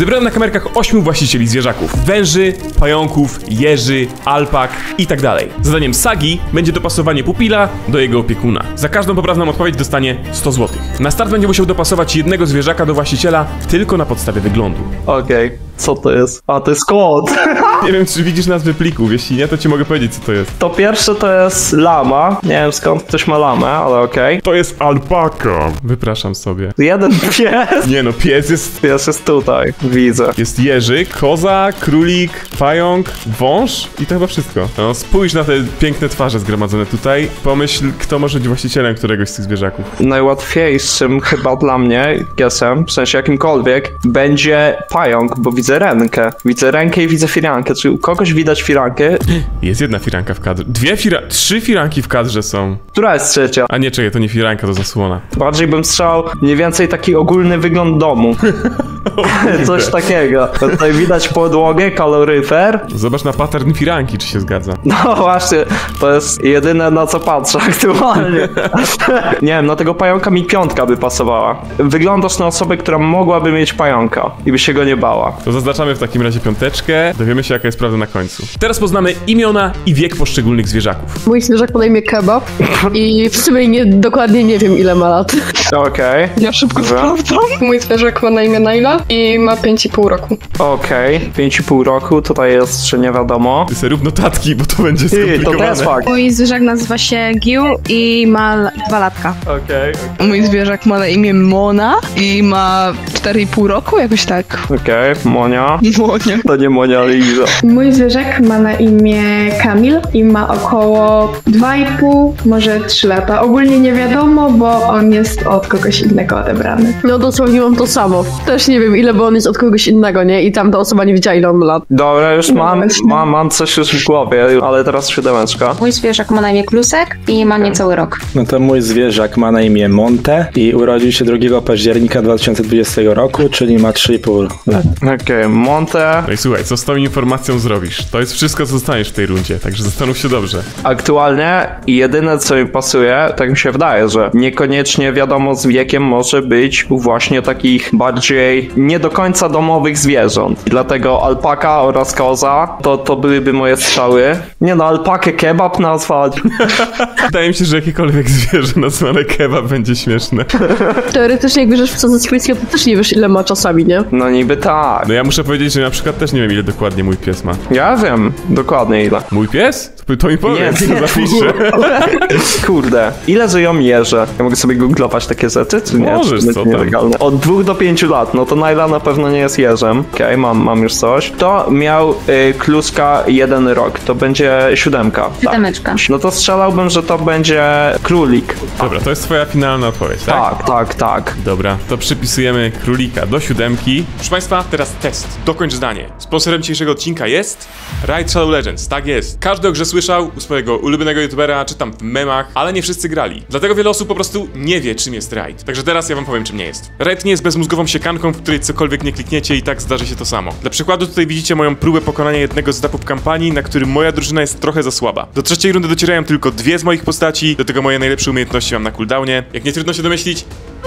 Zebrałem na kamerkach 8 właścicieli zwierzaków: węży, pająków, jeży, alpak i tak dalej. Zadaniem Sagi będzie dopasowanie pupila do jego opiekuna. Za każdą poprawną odpowiedź dostanie 100 zł. Na start będzie musiał dopasować jednego zwierzaka do właściciela tylko na podstawie wyglądu. Okej, co to jest? A, to jest kot! Nie wiem, czy widzisz nazwy plików, jeśli nie, to ci mogę powiedzieć, co to jest. To pierwsze to jest lama. Nie wiem, skąd ktoś ma lamę, ale okej. To jest alpaka. Wypraszam sobie. Jeden pies? Nie no, pies jest... Pies jest tutaj. Widzę. Jest jeżyk, koza, królik, pająk, wąż i to chyba wszystko. No, spójrz na te piękne twarze zgromadzone tutaj. Pomyśl, kto może być właścicielem któregoś z tych zwierzaków. Najłatwiejszym chyba dla mnie, guessem, w sensie jakimkolwiek, będzie pająk, bo widzę rękę. Widzę rękę i widzę firankę, czyli u kogoś widać firankę. Jest jedna firanka w kadrze. Trzy firanki w kadrze są. Która jest trzecia? A nie, czekaj, to nie firanka, to zasłona. Bardziej bym strzelał mniej więcej taki ogólny wygląd domu. Coś takiego. Tutaj widać podłogę, kaloryfer. Zobacz na pattern firanki, czy się zgadza. No właśnie, to jest jedyne, na co patrzę aktualnie. Nie wiem, na tego pająka mi piątka by pasowała. Wyglądasz na osobę, która mogłaby mieć pająka i by się go nie bała. To zaznaczamy w takim razie piąteczkę. Dowiemy się, jaka jest prawda na końcu. Teraz poznamy imiona i wiek poszczególnych zwierzaków. Mój zwierzak ma na imię Kebab i w sumie dokładnie nie wiem, ile ma lat. Okej. Ja szybko sprawdzam. Mój zwierzak ma na imię Najla i ma 5,5 roku. Okej, 5,5 roku, tutaj jest, czy nie wiadomo. Ty sobie rób notatki, bo to będzie skomplikowane. To jest fakt. Mój zwierzak nazywa się Giu i ma 2 latka. Okej. Mój zwierzak ma na imię Mona i ma 4,5 roku, jakoś tak. Okej, Monia. Monia. To nie Monia, ale Iza. Mój zwierzak ma na imię Kamil i ma około 2,5, może 3 lata. Ogólnie nie wiadomo, bo on jest od kogoś innego odebrany. No dosłownie mam to samo. Też nie wiem, ile, bo on jest od kogoś innego, nie? I tamta osoba nie wiedziała, ile on lat. Dobra, już mam coś już w głowie, ale teraz 7. Mój zwierzak ma na imię Klusek i ma niecały rok. No to mój zwierzak ma na imię Monte i urodził się 2 października 2020 roku, czyli ma 3,5 lat. Okej, Monte... No i słuchaj, co z tą informacją zrobisz? To jest wszystko, co zostaniesz w tej rundzie, także zastanów się dobrze. Aktualnie jedyne, co mi pasuje, tak mi się wydaje, że niekoniecznie wiadomo z wiekiem może być właśnie takich bardziej nie do końca domowych zwierząt. Dlatego alpaka oraz koza to byłyby moje strzały. Nie no, alpakę Kebab nazwać. Wydaje mi się, że jakiekolwiek zwierzę nazwane Kebab będzie śmieszne. Teoretycznie jak bierzesz psa ze świeckiego, to też nie wiesz, ile ma czasami, nie? No niby tak. No ja muszę powiedzieć, że na przykład też nie wiem, ile dokładnie mój pies ma. Ja wiem dokładnie ile. Mój pies? To mi powiedz, to zapiszę. Kurde, ile żyją jeże? Ja mogę sobie googlować takie rzeczy, czy nie? Możesz, co tam? Od 2 do 5 lat, no to Najla na pewno nie jest jeżem. Okej, mam już coś. To miał Kluska 1 rok, to będzie 7. Siódemeczka. No to strzelałbym, że to będzie królik. Dobra, to jest twoja finalna odpowiedź, tak? Tak. Dobra, to przypisujemy królika do 7. Proszę państwa, teraz test. Dokończ zdanie. Sponsorem dzisiejszego odcinka jest Raid Shadow Legends, tak jest. Każdy grze słyszał u swojego ulubionego youtubera, czy tam w memach, ale nie wszyscy grali. Dlatego wiele osób po prostu nie wie, czym jest Raid. Także teraz ja wam powiem, czym nie jest. Raid nie jest bezmózgową siekanką, w której cokolwiek nie klikniecie i tak zdarzy się to samo. Dla przykładu tutaj widzicie moją próbę pokonania jednego z etapów kampanii, na którym moja drużyna jest trochę za słaba. Do 3. rundy docierają tylko 2 z moich postaci, do tego moje najlepsze umiejętności mam na cooldownie. Jak nie trudno się domyślić,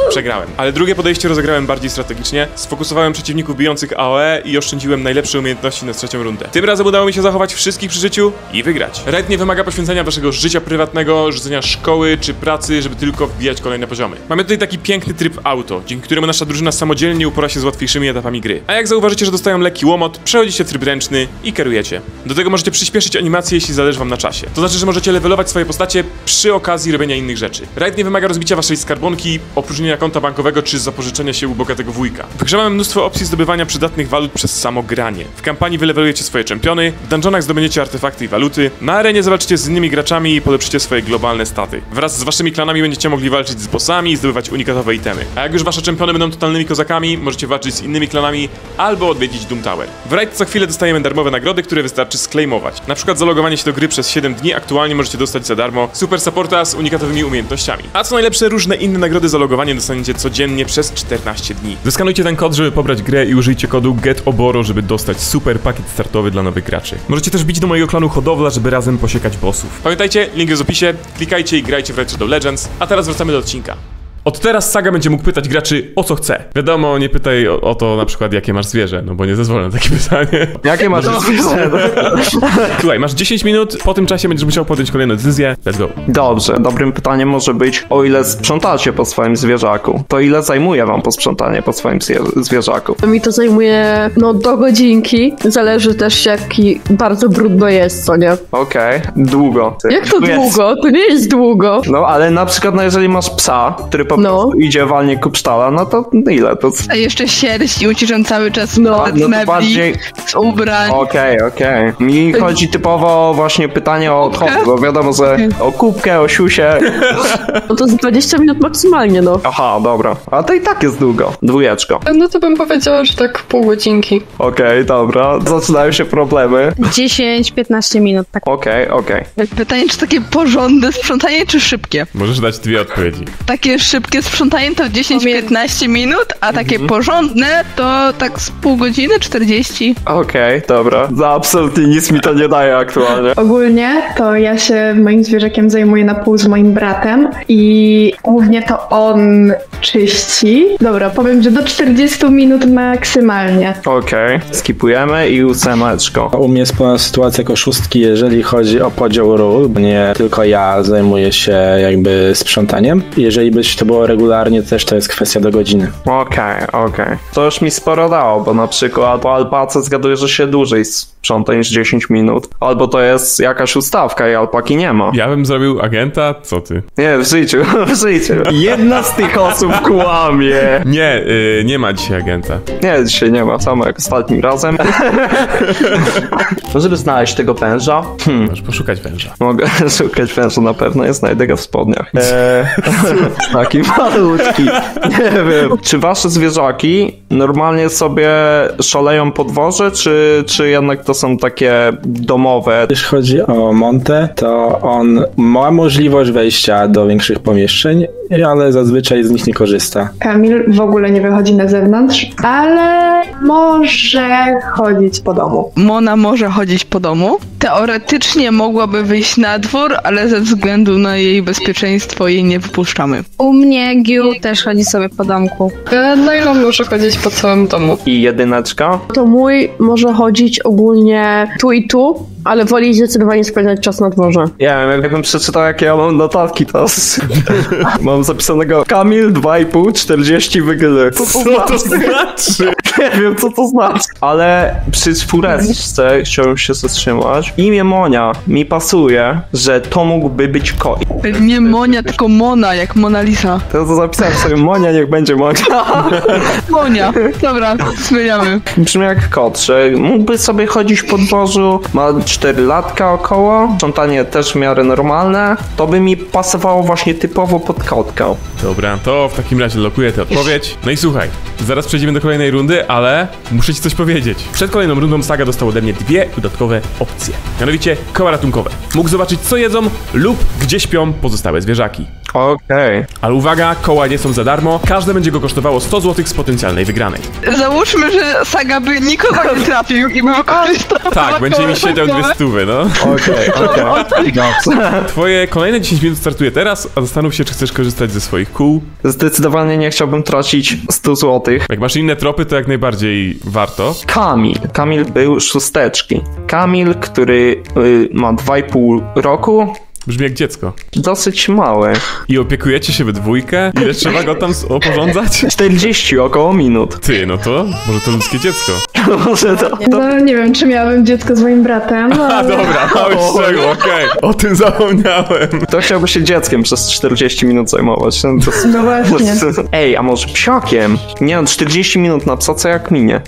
przegrałem. Ale drugie podejście rozegrałem bardziej strategicznie, sfokusowałem przeciwników bijących AOE i oszczędziłem najlepsze umiejętności na 3. rundę. Tym razem udało mi się zachować wszystkich przy życiu i wygrać. Raid nie wymaga poświęcenia waszego życia prywatnego, rzucenia szkoły czy pracy, żeby tylko wbijać kolejne poziomy. Mamy tutaj taki piękny tryb auto, dzięki któremu nasza drużyna samodzielnie upora się z łatwiejszymi etapami gry. A jak zauważycie, że dostają lekki łomot, przechodzicie w tryb ręczny i kierujecie. Do tego możecie przyspieszyć animację, jeśli zależy wam na czasie. To znaczy, że możecie levelować swoje postacie przy okazji robienia innych rzeczy. Raid nie wymaga rozbicia waszej skarbonki, opróżnienia konta bankowego czy zapożyczenia się u bogatego wujka. W grze mamy mnóstwo opcji zdobywania przydatnych walut przez samo granie. W kampanii wylewelujecie swoje czempiony, w dungeonach zdobędziecie artefakty i waluty, na arenie zawalczycie z innymi graczami i polepszycie swoje globalne staty. Wraz z waszymi klanami będziecie mogli walczyć z bossami i zdobywać unikatowe itemy. A jak już wasze czempiony będą totalnymi kozakami, możecie walczyć z innymi klanami albo odwiedzić Doom Tower. W Raid co chwilę dostajemy darmowe nagrody, które wystarczy sklejmować. Na przykład zalogowanie się do gry przez 7 dni aktualnie możecie dostać za darmo, super supporta z unikatowymi umiejętnościami. A co najlepsze, różne inne nagrody za logowanie dostaniecie codziennie przez 14 dni. Wyskanujcie ten kod, żeby pobrać grę i użyjcie kodu GETOBORO, żeby dostać super pakiet startowy dla nowych graczy. Możecie też bić do mojego klanu hodowla, żeby razem posiekać bossów. Pamiętajcie, link jest w opisie, klikajcie i grajcie w Raid Shadow Legends, a teraz wracamy do odcinka. Od teraz Saga będzie mógł pytać graczy o co chce. Wiadomo, nie pytaj o to na przykład jakie masz zwierzę, no bo nie zezwolę na takie pytanie. Jakie masz zwierzę? Słuchaj, masz 10 minut, po tym czasie będziesz musiał podjąć kolejną decyzję. Let's go. Dobrze, dobrym pytaniem może być, o ile sprzątacie po swoim zwierzaku, to ile zajmuje wam posprzątanie po swoim zwierzaku? Mi to zajmuje, no, do godzinki. Zależy też jaki bardzo brudno jest, co nie? Okej, długo. Jak to długo? To nie jest długo. No, ale na przykład, no, jeżeli masz psa, który po prostu idzie walnie kupsztala, no to ile to? A jeszcze sierść i ucieczę cały czas no mebli, bardziej... z ubrań. Okej. Mi chodzi typowo właśnie pytanie o odchody, bo wiadomo, że o kubkę, o siusie. No to z 20 minut maksymalnie, no. Aha, dobra. A to i tak jest długo. Dwójeczko. No to bym powiedziała, że tak pół godzinki. Okej, dobra. Zaczynają się problemy. 10-15 minut, tak. Okej. Pytanie, czy takie porządne sprzątanie, czy szybkie? Możesz dać dwie odpowiedzi. Takie szybkie sprzątanie to 10-15 minut, a takie porządne to tak z pół godziny, 40. Dobra. Za absolutnie nic mi to nie daje aktualnie. Ogólnie to ja się moim zwierzakiem zajmuję na pół z moim bratem i głównie to on czyści. Dobra, powiem, że do 40 minut maksymalnie. Skipujemy i ósemeczko. U mnie jest pełna sytuacja jako szóstki, jeżeli chodzi o podział ról, bo nie tylko ja zajmuję się jakby sprzątaniem. Jeżeli byś to było regularnie, też to jest kwestia do godziny. Okej. To już mi sporo dało, bo na przykład po alpace zgaduję, że się dłużej sprząta niż 10 minut. Albo to jest jakaś ustawka i alpaki nie ma. Ja bym zrobił agenta? Co ty? Nie, w życiu. Jedna z tych osób kłamie. Nie, nie ma dzisiaj agenta. Nie, dzisiaj nie ma, samo jak ostatnim razem. Żeby znaleźć tego węża. Możesz poszukać węża. Mogę szukać węża, na pewno jest znajdę go w spodniach. Taki malutki. Nie wiem. Czy wasze zwierzaki normalnie sobie szaleją po dworze, czy jednak to są takie domowe? Jeśli chodzi o Monte, to on ma możliwość wejścia do większych pomieszczeń, ale zazwyczaj z nich nie korzysta. Kamil w ogóle nie wychodzi na zewnątrz, ale może chodzić po domu. Mona może chodzić po domu. Teoretycznie mogłaby wyjść na dwór, ale ze względu na jej bezpieczeństwo jej nie wypuszczamy. U mnie Giu też chodzi sobie po domku. Najla może chodzić po całym domu. I jedyneczka? To mój może chodzić ogólnie tu i tu, ale woli zdecydowanie spędzać czas na dworze. Ja wiem, jakbym przeczytał, jakie ja mam notatki teraz. Mam zapisanego Kamil 2,5, 40 wygry. Co to znaczy? Nie wiem, co to znaczy. Ale przy czwóreczce chciałbym się zatrzymać. Imię Monia mi pasuje, że to mógłby być kot. Nie Monia, tylko Mona, jak Mona Lisa. To zapisałem sobie Monia, niech będzie Monia. Monia, dobra, zmieniamy. Brzmi jak kot, że mógłby sobie chodzić po dworzu, ma 4 latka około, sprzątanie też w miarę normalne. To by mi pasowało właśnie typowo pod kotkę. Dobra, to w takim razie lokuję tę odpowiedź. No i słuchaj, zaraz przejdziemy do kolejnej rundy, ale muszę ci coś powiedzieć. Przed kolejną rundą Saga dostał ode mnie dwie dodatkowe opcje. Mianowicie koła ratunkowe. Mógł zobaczyć co jedzą lub gdzie śpią pozostałe zwierzaki. Ale uwaga, koła nie są za darmo. Każde będzie go kosztowało 100 zł z potencjalnej wygranej. Załóżmy, że Saga by nikogo nie trafił i by wykorzystał. Tak, będzie mi siedział 200, no. Twoje kolejne 10 minut startuje teraz, a zastanów się, czy chcesz korzystać ze swoich kół. Zdecydowanie nie chciałbym tracić 100 zł. Jak masz inne tropy, to jak najbardziej warto. Kamil był szósteczki. Kamil, który ma 2,5 roku. Brzmi jak dziecko. Dosyć małe. I opiekujecie się we dwójkę? Ile trzeba go tam oporządzać? 40 około minut. Ty, no to może to ludzkie dziecko. No nie wiem, czy miałabym dziecko z moim bratem. Dobra, mały szczegół, O tym zapomniałem. To chciałby się dzieckiem przez 40 minut zajmować. No właśnie. Ej, a może psiakiem? Nie no, 40 minut na psa, co jak minie?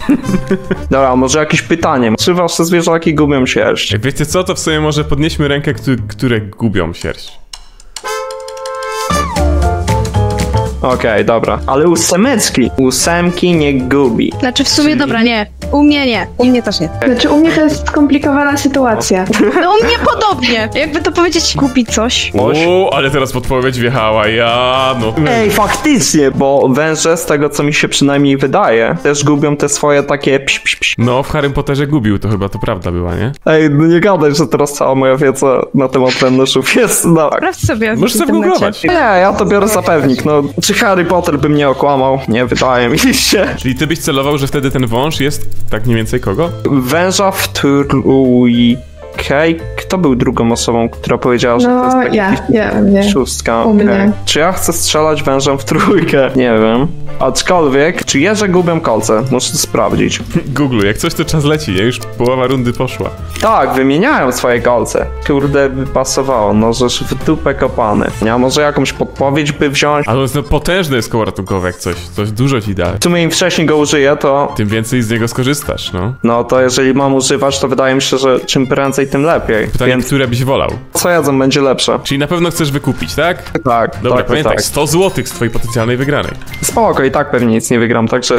Dobra, a może jakieś pytanie? Czy wasze zwierzaki gubią sierść? Wiecie co, to w sumie może podnieśmy rękę, które gubią sierść. Dobra. Ale ósemki nie gubi. Znaczy w sumie dobra, nie. U mnie też nie. Znaczy u mnie to jest skomplikowana sytuacja. No u mnie podobnie. Jakby to powiedzieć, gubi coś. O, ale teraz podpowiedź wjechała, Ej, faktycznie, bo węże, z tego co mi się przynajmniej wydaje, też gubią te swoje takie psz. No, w Harrym Potterze gubił, to chyba to prawda była, nie? Ej, no nie gadaj, że teraz cała moja wiedza na temat wężów jest. Sprawdź sobie. Możesz sobie googlować. Nie, ja to biorę za pewnik, no. Czy Harry Potter by mnie okłamał? Nie wydaje mi się. Czyli ty byś celował, że wtedy ten wąż jest tak mniej więcej kogo? Węża w trójkę. Kto był drugą osobą, która powiedziała, że no, to jest taki szóstka? Okay. Czy ja chcę strzelać wężem w trójkę? Nie wiem. Aczkolwiek, czy jeże gubią kolce? Muszę to sprawdzić. Google, jak coś to czas leci, ja już połowa rundy poszła. Tak, wymieniałem swoje kolce. Kurde, by pasowało, no żeż w dupę kopany. A może jakąś podpowiedź by wziąć? Ale to potężne jest koło ratunkowe jak coś, coś dużo ci da. W sumie im wcześniej go użyję, to... tym więcej z niego skorzystasz, no. No to jeżeli mam używać, to wydaje mi się, że czym prędzej, tym lepiej. Pytanie, więc... które byś wolał? Co jedzą będzie lepsze. Czyli na pewno chcesz wykupić, tak? Tak. Dobra, tak, pamiętaj, tak. 100 zł z twojej potencjalnej wygranej. Spoko, i tak pewnie nic nie wygram, także...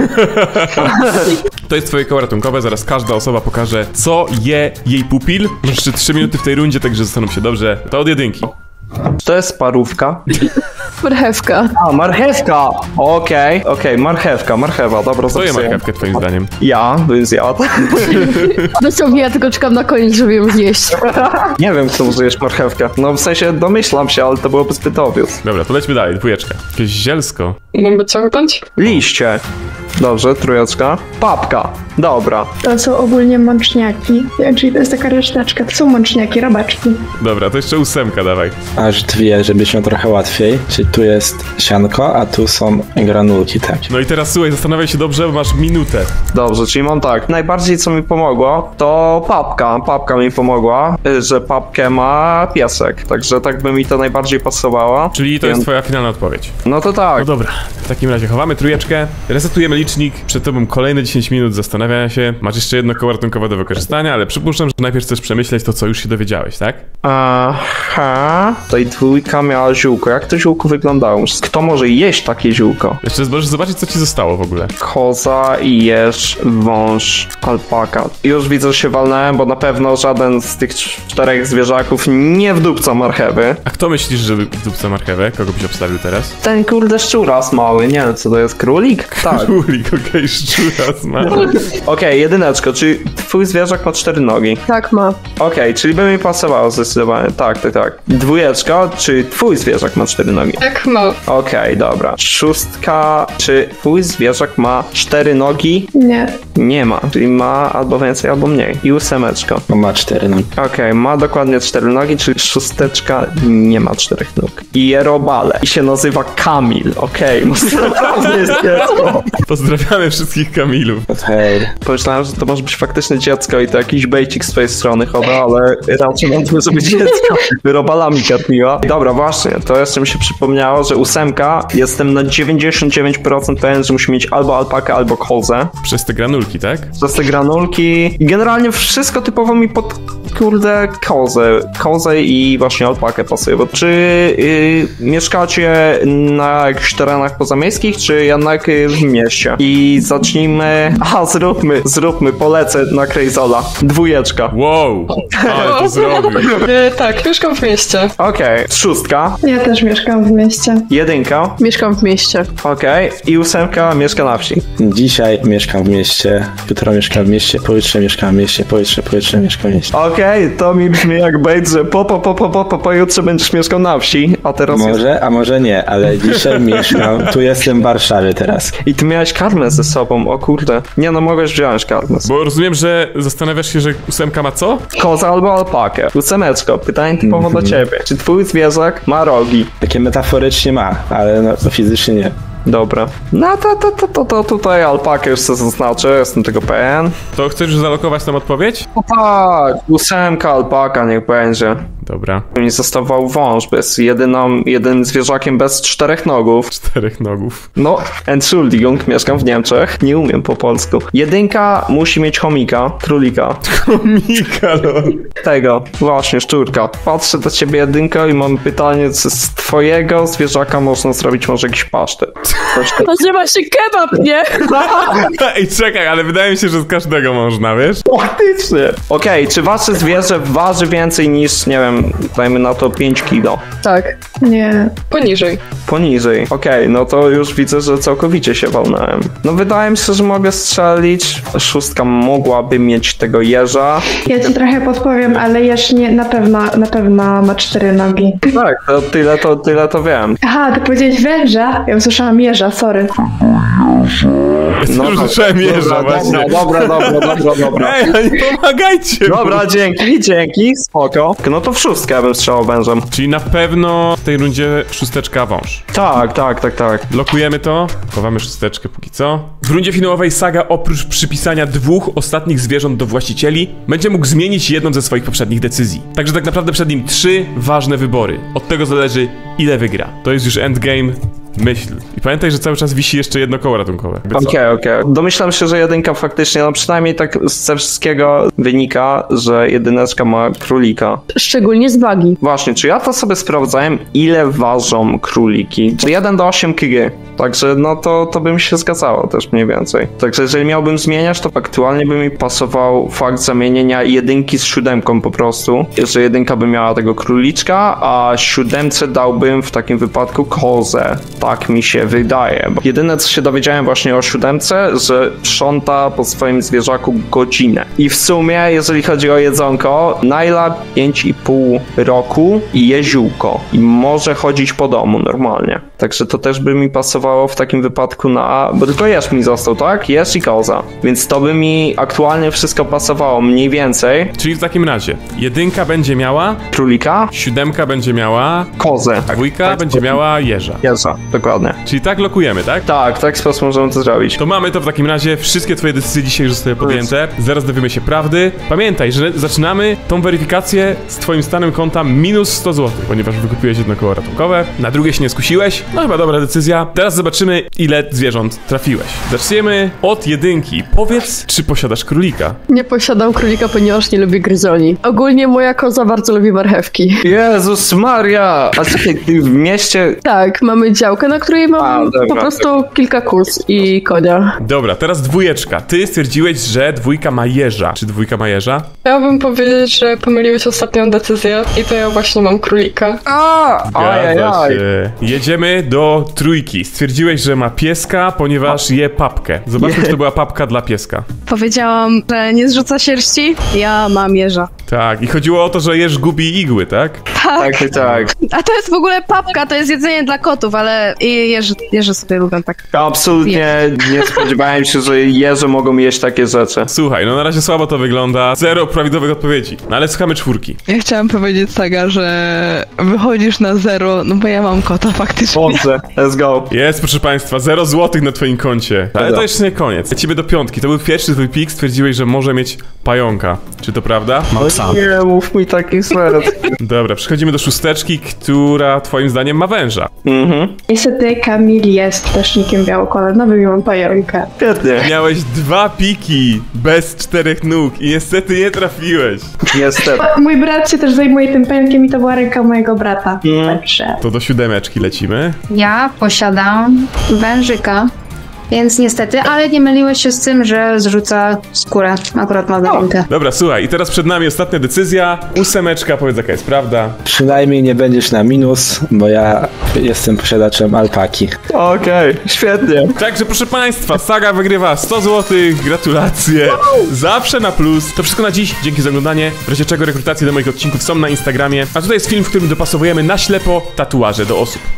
To jest twoje koło ratunkowe, zaraz każda osoba pokaże, co je jej pupil. Masz jeszcze 3 minuty w tej rundzie, także zastanów się dobrze. To od jedynki. Czy to jest parówka? Marchewka. A, marchewka! Okej, okej, marchewka, marchewa, dobra, zapisuję. To jest marchewkę twoim zdaniem. Ja, więc ja. Dosłownie ja tylko czekam na koniec, żeby ją zjeść. Nie wiem, kto użyjesz marchewkę. No w sensie domyślam się, ale to byłoby zbyt obvious. Dobra, to lećmy dalej, dwójeczka. Jakieś zielsko. Mogę co wypiąć? Liście. Dobrze, trójeczka. Papka. Dobra. To są ogólnie mączniaki. Czyli to jest taka resztaczka. To są mączniaki, robaczki. Dobra, to jeszcze ósemka dawaj. Aż dwie, żeby się trochę łatwiej. Czyli tu jest sianko, a tu są granulki, tak. No i teraz słuchaj, zastanawiaj się dobrze, bo masz minutę. Dobrze, czyli mam tak. Najbardziej co mi pomogło, to papka. Papka mi pomogła, że papkę ma piesek. Także tak by mi to najbardziej pasowało. Czyli to jest twoja finalna odpowiedź. No to tak. No dobra, w takim razie chowamy trójeczkę, resetujemy licznik. Przed tobą kolejne 10 minut zastanawiania się. Masz jeszcze jedno koło ratunkowe do wykorzystania, ale przypuszczam, że najpierw chcesz przemyśleć to, co już się dowiedziałeś, tak? Aha. Tutaj dwójka miała ziółko. Jak to ziółko wyglądało? Kto może jeść takie ziółko? Jeszcze możesz zobaczyć, co ci zostało w ogóle. Koza, jeż, wąż, alpaka. Już widzę, że się walnąłem, bo na pewno żaden z tych 4 zwierzaków nie wdupca marchewy. A kto myślisz, że wdupca marchewę? Kogo byś obstawił teraz? Ten kurde szczuras mały. Nie wiem, co to jest. Królik? Tak. Królik, okej, szczuras mały. Okej, jedyneczko. Czyli twój zwierzak ma 4 nogi? Tak, ma. Okej, czyli by mi pasowało zdecydowanie. Tak, tak, tak. Dwójeczka, czy twój zwierzak ma 4 nogi? Tak, ma. Okej, dobra. Szóstka, czy twój zwierzak ma 4 nogi? Nie. Nie ma. Czyli ma albo więcej, albo mniej. I ósemeczko. Ma 4 nogi. Okej, ma dokładnie 4 nogi, czyli szósteczka nie ma 4 nóg. I je robale. I się nazywa Kamil. Okej, no naprawdę jest dziecko. Pozdrawiamy wszystkich Kamilów. Hej. Pomyślałem, że to może być faktycznie dziecko i to jakiś bejcik z twojej strony chowa, ale raczej mam tu sobie dziecko. Robalami karmiła. Dobra, właśnie, to jeszcze mi się przypomniało, że ósemka, jestem na 99% pewien, że musi mieć albo alpakę, albo kozę. Przez te granulki, tak? Przez te granulki. Generalnie wszystko typowo mi pod, kurde, kozę. Kozę i właśnie alpakę pasuje, bo czy mieszkacie na jakichś terenach pozamiejskich, czy jednak w mieście? I zacznijmy... Aha, zróbmy, polecę na Krejzola. Dwójeczka. Wow, ale to zrobił. Tak, mieszkam w mieście. Okej, szóstka. Ja też mieszkam w mieście. Jedynka. Mieszkam w mieście. Okej, i ósemka mieszka na wsi. Dzisiaj mieszkam w mieście, jutro mieszkam w mieście, pojutrze mieszkam w mieście, pojutrze mieszkam w mieście. Okej, to mi brzmi jak bejt, że pojutrze będziesz mieszkał na wsi, a teraz... Może, a może nie, ale dzisiaj mieszkam, tu jestem w Warszawie teraz. I ty miałeś karmę ze sobą, o kurde. Nie no, mogłeś wziąć karmę. Bo rozumiem, że zastanawiasz się, że ósemka ma co? Koza albo alpakę. Ósemeczko, pytanie typowo do ciebie. Czy twój zwierzak ma rogi? Takie metaforycznie ma, ale no, fizycznie nie. Dobra. No to tutaj alpakę już sobie zaznaczę, jestem tego pewien. To chcesz już zalokować tam odpowiedź? O tak, ósemka, alpaka niech będzie. Dobra. Mi zostawał wąż, bez jedynym zwierzakiem bez 4 nogów. 4 nogów. No, Entschuldigung, mieszkam w Niemczech, nie umiem po polsku. Jedynka musi mieć chomika, królika. Chomika, no. Tego, właśnie, szczurka. Patrzę do ciebie, jedynko, i mam pytanie, czy z twojego zwierzaka można zrobić może jakiś pasztet? Nazywa się kebab, nie? Ej, czekaj, ale wydaje mi się, że z każdego można, wiesz? Faktycznie. Okej, czy wasze zwierzę waży więcej niż, nie wiem, dajmy na to 5 kilo. Tak. Nie. Poniżej. Poniżej. Okej, no to już widzę, że całkowicie się walnąłem. No wydaje mi się, że mogę strzelić. Szóstka mogłaby mieć tego jeża. Ja ci trochę podpowiem, ale jeż nie, na pewno ma 4 nogi. Tak, to tyle to wiem. Aha, ty powiedziałeś węża? Ja usłyszałam jeża, sorry. No, już słyszałem jeża właśnie. Dobra. Ej, nie pomagajcie. Dobra, dzięki, spoko. No to w szóstkę ja bym strzelał wężem. Czyli na pewno w tej rundzie szósteczka wąż. Tak. Blokujemy to, chowamy szósteczkę póki co. W rundzie finałowej Saga oprócz przypisania 2 ostatnich zwierząt do właścicieli będzie mógł zmienić jedną ze swoich poprzednich decyzji. Także tak naprawdę przed nim 3 ważne wybory. Od tego zależy, ile wygra. To jest już endgame. Myśl. I pamiętaj, że cały czas wisi jeszcze jedno koło ratunkowe. Okej. Domyślam się, że jedynka faktycznie, no przynajmniej tak ze wszystkiego wynika, że jedyneczka ma królika. Szczególnie z wagi. Właśnie, czy ja to sobie sprawdzałem, ile ważą króliki? Czyli 1 do 8 kg. Także no to by mi się zgadzało też mniej więcej. Także jeżeli miałbym zmieniać, to aktualnie by mi pasował fakt zamienienia jedynki z 7 po prostu. Że jedynka by miała tego króliczka, a 7 dałbym w takim wypadku kozę. Tak mi się wydaje. Bo jedyne co się dowiedziałem właśnie o 7, że sprząta po swoim zwierzaku godzinę. I w sumie, jeżeli chodzi o jedzonko, Najla 5,5 roku i jeziółko. I może chodzić po domu normalnie. Także to też by mi pasowało w takim wypadku na A. Bo tylko jeż mi został, tak? Jeż i koza. Więc to by mi aktualnie wszystko pasowało mniej więcej. Czyli w takim razie jedynka będzie miała królika, 7 będzie miała kozę, 2 będzie miała jeża. Dokładnie. Czyli tak lokujemy, tak? Tak, w taki sposób możemy to zrobić. To mamy to w takim razie. Wszystkie twoje decyzje dzisiaj już zostały podjęte. Zaraz dowiemy się prawdy. Pamiętaj, że zaczynamy tą weryfikację z twoim stanem konta minus 100 zł, ponieważ wykupiłeś jedno koło ratunkowe, na drugie się nie skusiłeś. No chyba dobra decyzja. Teraz zobaczymy, ile zwierząt trafiłeś. Zaczniemy od jedynki. Powiedz, czy posiadasz królika? Nie posiadam królika, ponieważ nie lubię gryzoni. Ogólnie moja koza bardzo lubi marchewki. Jezus Maria! A ty w mieście? Tak, mamy działkę, na której mam po prostu kilka kurs i konia. Dobra, teraz 2. Ty stwierdziłeś, że 2 ma jeża. Czy 2 ma jeża? Ja bym powiedzieć, że pomyliłeś ostatnią decyzję i to ja właśnie mam królika. Jedziemy do 3. Stwierdziłeś, że ma pieska, ponieważ je papkę. Zobaczmy, czy to była papka dla pieska. Powiedziałam, że nie zrzuca sierści, ja mam jeża. Tak, i chodziło o to, że jeż gubi igły, tak? Tak. A to jest w ogóle papka, to jest jedzenie dla kotów, ale jeże sobie lubią tak. Absolutnie nie spodziewałem się, że jeże mogą jeść takie rzeczy. Słuchaj, no na razie słabo to wygląda. 0 prawidłowych odpowiedzi. No ale słuchamy 4. Ja chciałam powiedzieć, Saga, że wychodzisz na 0, no bo ja mam kota faktycznie. Dobrze, let's go. Jest, proszę państwa, 0 złotych na twoim koncie. Ale to jeszcze nie koniec. Lecimy do 5. To był pierwszy twój pik, stwierdziłeś, że może mieć pająka. Czy to prawda? Mam sam. Nie, mów mi takich serc. Dobra, przechodzimy do 6, która twoim zdaniem ma węża. Niestety Kamil jest ptasznikiem białokolanowym i mam pająka. Pięknie. Miałeś 2 piki bez 4 nóg i niestety nie trafiłeś. Niestety. Mój brat się też zajmuje tym pająkiem i to była ręka mojego brata. Także. To do 7 lecimy. Ja posiadam wężyka. Więc niestety, ale nie myliłeś się z tym, że zrzuca skórę. Akurat ma rękę. Dobra, słuchaj, i teraz przed nami ostatnia decyzja. 8, powiedz jaka jest prawda. Przynajmniej nie będziesz na minus, bo ja jestem posiadaczem alpaki. Okej, świetnie. Także proszę państwa, Saga wygrywa 100 zł. Gratulacje. Zawsze na plus. To wszystko na dziś. Dzięki za oglądanie. W razie czego rekrutacje do moich odcinków są na Instagramie. A tutaj jest film, w którym dopasowujemy na ślepo tatuaże do osób.